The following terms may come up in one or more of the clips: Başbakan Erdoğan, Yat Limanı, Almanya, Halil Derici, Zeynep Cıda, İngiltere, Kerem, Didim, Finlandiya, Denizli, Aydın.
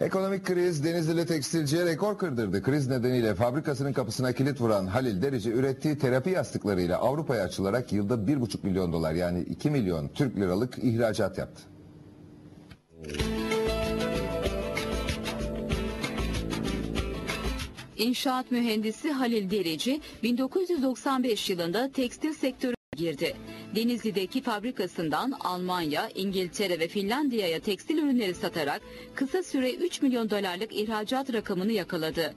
Ekonomik kriz Denizli'li tekstilciye rekor kırdırdı. Kriz nedeniyle fabrikasının kapısına kilit vuran Halil Derici ürettiği terapi yastıklarıyla Avrupa'ya açılarak yılda 1,5 milyon dolar yani 2 milyon Türk liralık ihracat yaptı. İnşaat mühendisi Halil Derici 1995 yılında tekstil sektörüne girdi. Denizli'deki fabrikasından Almanya, İngiltere ve Finlandiya'ya tekstil ürünleri satarak kısa süre 3 milyon dolarlık ihracat rakamını yakaladı.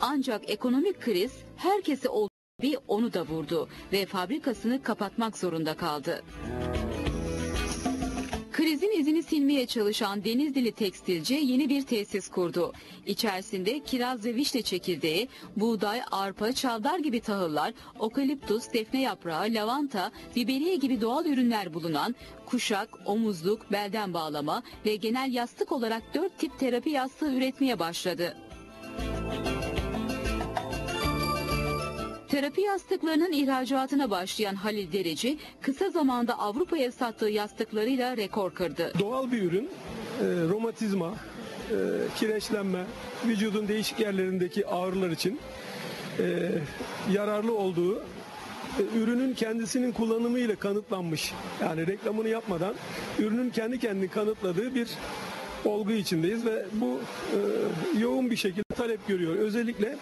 Ancak ekonomik kriz herkesi olduğu gibi onu da vurdu ve fabrikasını kapatmak zorunda kaldı. Krizin izini silmeye çalışan Denizlili tekstilci yeni bir tesis kurdu. İçerisinde kiraz ve vişne çekirdeği, buğday, arpa, çavdar gibi tahıllar, okaliptus, defne yaprağı, lavanta, biberiye gibi doğal ürünler bulunan kuşak, omuzluk, belden bağlama ve genel yastık olarak 4 tip terapi yastığı üretmeye başladı. Terapi yastıklarının ihracatına başlayan Halil Derici kısa zamanda Avrupa'ya sattığı yastıklarıyla rekor kırdı. Doğal bir ürün, romatizma, kireçlenme, vücudun değişik yerlerindeki ağrılar için yararlı olduğu, ürünün kendisinin kullanımıyla kanıtlanmış, yani reklamını yapmadan ürünün kendi kendini kanıtladığı bir olgu içindeyiz ve bu yoğun bir şekilde talep görüyor. Özellikle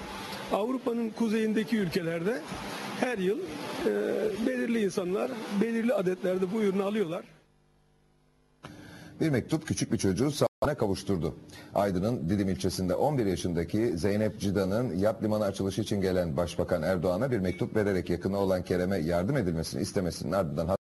Avrupa'nın kuzeyindeki ülkelerde her yıl belirli insanlar belirli adetlerde bu ürünü alıyorlar. Bir mektup küçük bir çocuğu sağlığına kavuşturdu. Aydın'ın Didim ilçesinde 11 yaşındaki Zeynep Cıda'nın Yat Limanı açılışı için gelen Başbakan Erdoğan'a bir mektup vererek yakını olan Kerem'e yardım edilmesini istemesinin ardından